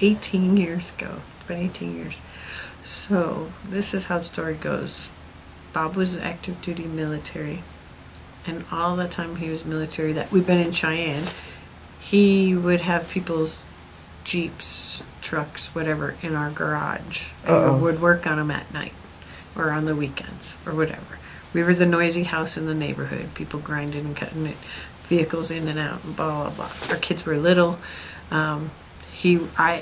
18 years ago. It's been 18 years. So this is how the story goes. Bob was active duty military, and all the time he was military that we've been in Cheyenne, he would have people's Jeeps, trucks, whatever, in our garage, and would work on them at night or on the weekends or whatever. We were the noisy house in the neighborhood, people grinding and cutting it, vehicles in and out, and blah, blah, blah. Our kids were little. I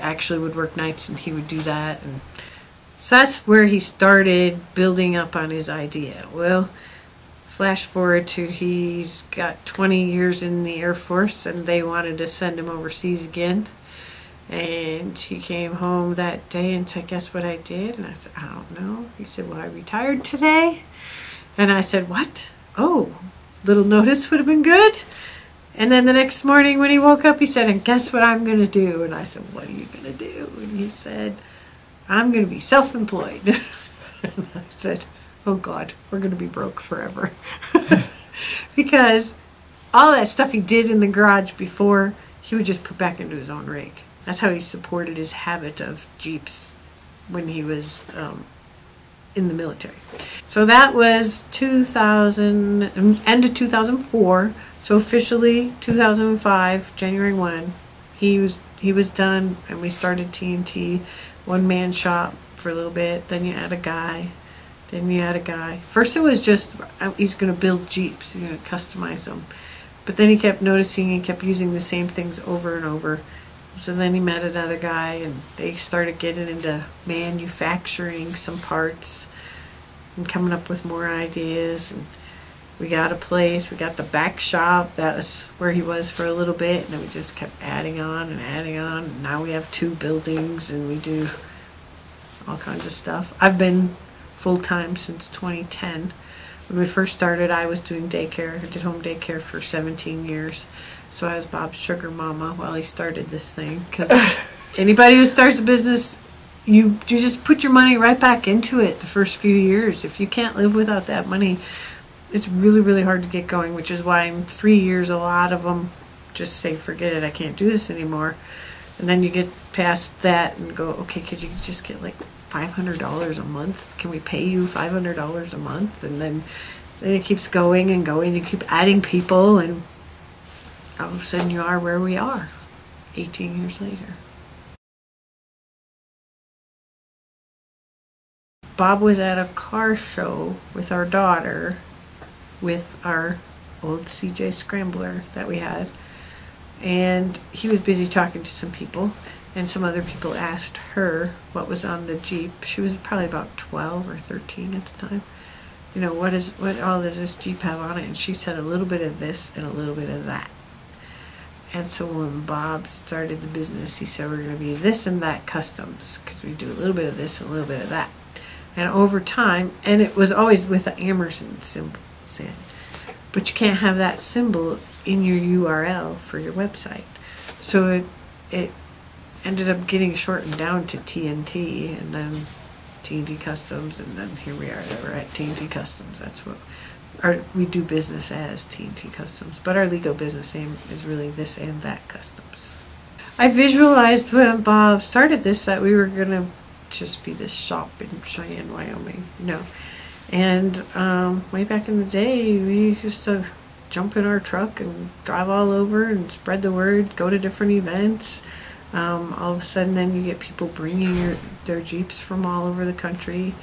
actually would work nights, and he would do that. And so that's where he started building up on his idea. Well, flash forward to he's got 20 years in the Air Force, and they wanted to send him overseas again. And he came home that day and said, "Guess what I did?" And I said, "I don't know." He said, "Well, I retired today." And I said, "What? Oh, little notice would have been good." And then the next morning when he woke up, he said, "And guess what I'm going to do?" And I said, "What are you going to do?" And he said, "I'm going to be self-employed." And I said, "Oh God, we're going to be broke forever." Because all that stuff he did in the garage before, he would just put back into his own rig. That's how he supported his habit of Jeeps when he was in the military. So that was 2000, end of 2004. So officially 2005, January 1, he was done, and we started TNT, one-man shop for a little bit. Then you add a guy. Then you add a guy. First it was just, he's going to build Jeeps, he's going to customize them. But then he kept noticing and kept using the same things over and over. So then he met another guy, and they started getting into manufacturing some parts and coming up with more ideas. And we got a place. We got the back shop. That was where he was for a little bit, and then we just kept adding on and adding on. And now we have 2 buildings, and we do all kinds of stuff. I've been full-time since 2010. When we first started, I was doing daycare. I did home daycare for 17 years. So I was Bob's sugar mama while he started this thing. Because anybody who starts a business, you just put your money right back into it the first few years. If you can't live without that money, it's really, really hard to get going, which is why in 3 years, a lot of them just say, "Forget it, I can't do this anymore." And then you get past that and go, "Okay, could you just get like $500 a month? Can we pay you $500 a month?" And then it keeps going and going. You keep adding people, and all of a sudden you are where we are 18 years later. Bob was at a car show with our daughter with our old CJ Scrambler that we had, and he was busy talking to some people, and some other people asked her what was on the Jeep. She was probably about 12 or 13 at the time. You know, what all does this Jeep have on it? And she said a little bit of this and a little bit of that. And so when Bob started the business, he said, "We're going to be this and that customs, because we do a little bit of this and a little bit of that." And over time, and it was always with the Amerson symbol, but you can't have that symbol in your URL for your website. So it ended up getting shortened down to TNT, and then TNT Customs, and then here we are. We're at TNT Customs. That's what we do business as, TNT Customs, but our legal business name is really this and that customs. I visualized when Bob started this that we were going to just be this shop in Cheyenne, Wyoming, you know. And way back in the day, we used to jump in our truck and drive all over and spread the word, go to different events. All of a sudden then you get people bringing their Jeeps from all over the country,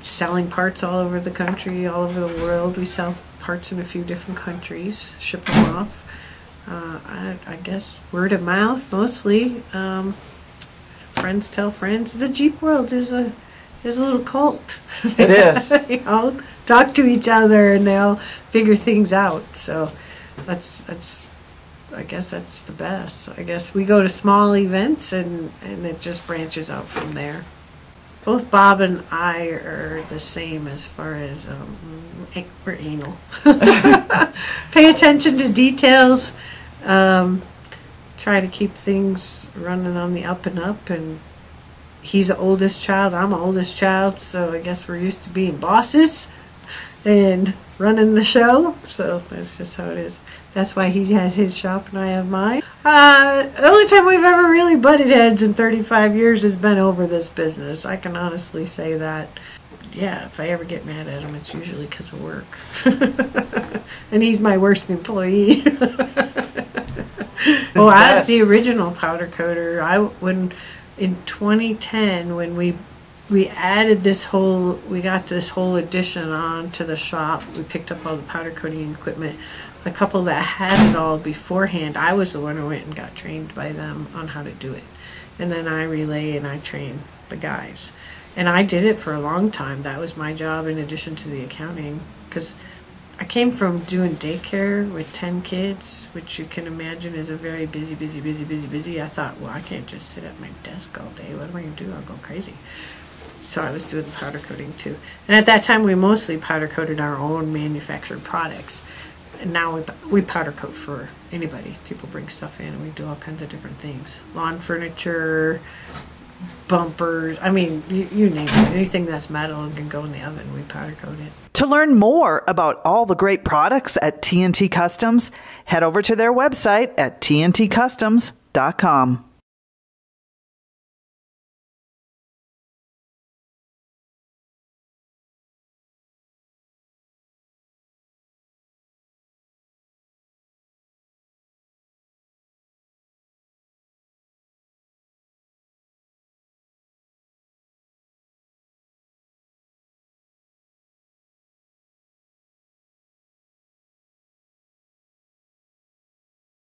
selling parts all over the country, all over the world. We sell parts in a few different countries, ship them off. I guess word of mouth mostly. Friends tell friends. The Jeep world is a little cult. It is. They all talk to each other, and they all figure things out. So that's I guess that's the best. I guess we go to small events, and it just branches out from there. Both Bob and I are the same as far as we're anal. Pay attention to details. Try to keep things running on the up and up. And he's the oldest child. I'm the oldest child. So I guess we're used to being bosses. and running the show, so that's just how it is. That's why he has his shop and I have mine. The only time we've ever really butted heads in 35 years has been over this business. I can honestly say that. Yeah, if I ever get mad at him, it's usually because of work. And he's my worst employee. Well, I was the original powder coater. In 2010, when we added this whole, we got this whole addition on to the shop. We picked up all the powder coating equipment. The couple that had it all beforehand, I was the one who went and got trained by them on how to do it. And then I relay and I train the guys. And I did it for a long time. That was my job in addition to the accounting. Because I came from doing daycare with 10 kids, which you can imagine is a very busy. I thought, well, I can't just sit at my desk all day. What am I going to do? I'll go crazy. So I was doing powder coating too. And at that time, we mostly powder coated our own manufactured products. And now we powder coat for anybody. People bring stuff in and we do all kinds of different things. Lawn furniture, bumpers, I mean, you name it. Anything that's metal and can go in the oven, we powder coat it. To learn more about all the great products at TNT Customs, head over to their website at tntcustoms.com.